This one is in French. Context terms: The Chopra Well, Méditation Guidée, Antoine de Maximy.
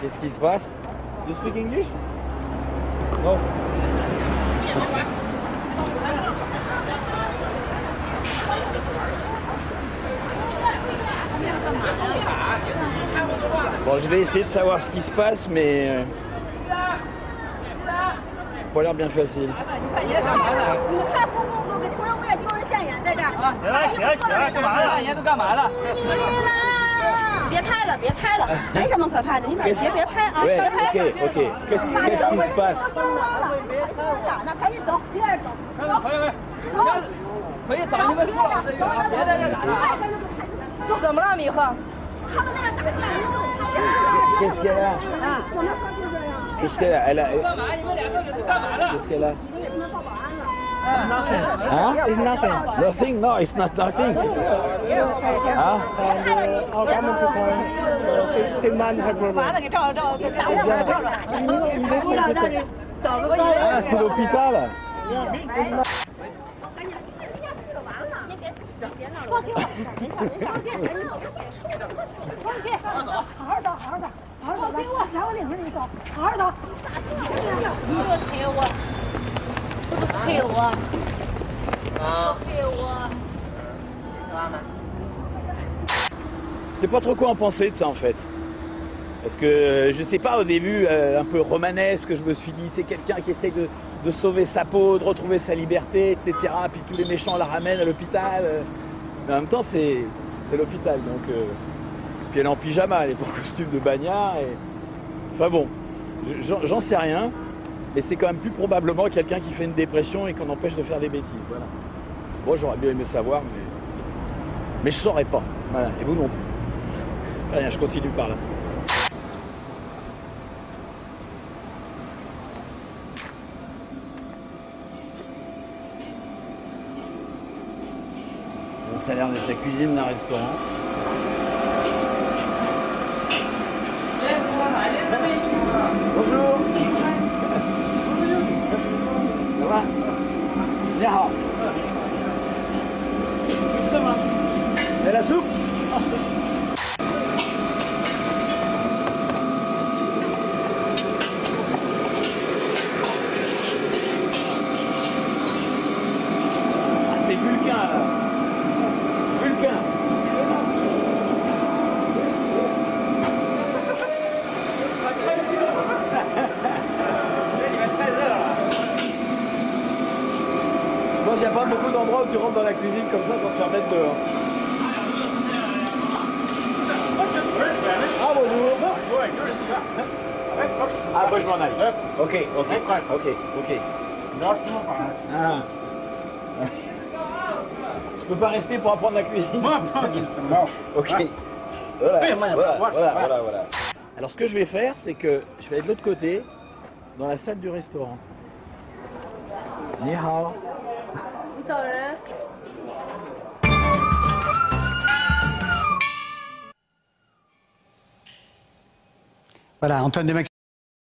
Qu'est-ce qui se passe? You speak English? Non. Bon, je vais essayer de savoir ce qui se passe, mais... pas l'air bien facile. Qu'est-ce qui se passe? Qu'est-ce qu'elle a? Qu'est-ce qu'elle a? Qu'est-ce qu'elle a? Hein? It's nothing. Nothing? No, it's not nothing. Hein? Ah, c'est l'hôpital. Je sais pas trop quoi en penser de ça en fait. Parce que je sais pas, au début, un peu romanesque, je me suis dit c'est quelqu'un qui essaie de sauver sa peau, de retrouver sa liberté, etc. Puis tous les méchants la ramènent à l'hôpital. Mais en même temps, c'est l'hôpital. Donc, puis elle est en pyjama, elle est en costume de bagnard. Et... enfin bon, j'en sais rien. Et c'est quand même plus probablement quelqu'un qui fait une dépression et qu'on empêche de faire des bêtises. Voilà. Moi, j'aurais bien aimé savoir, mais je saurais pas. Voilà. Et vous non plus. Rien, je continue par là. Ça a l'air d'être la cuisine d'un restaurant. Bonjour. Ça va? Bien. Ça va. C'est la soupe? Il n'y a pas beaucoup d'endroits où tu rentres dans la cuisine comme ça sans te faire mettre dehors. Ah bonjour. Ah bah je m'en aille. Ok. Ah. Je peux pas rester pour apprendre la cuisine. Ok. Voilà. Alors ce que je vais faire, c'est que je vais aller de l'autre côté, dans la salle du restaurant. Ni hao. Voilà, Antoine de Maximy.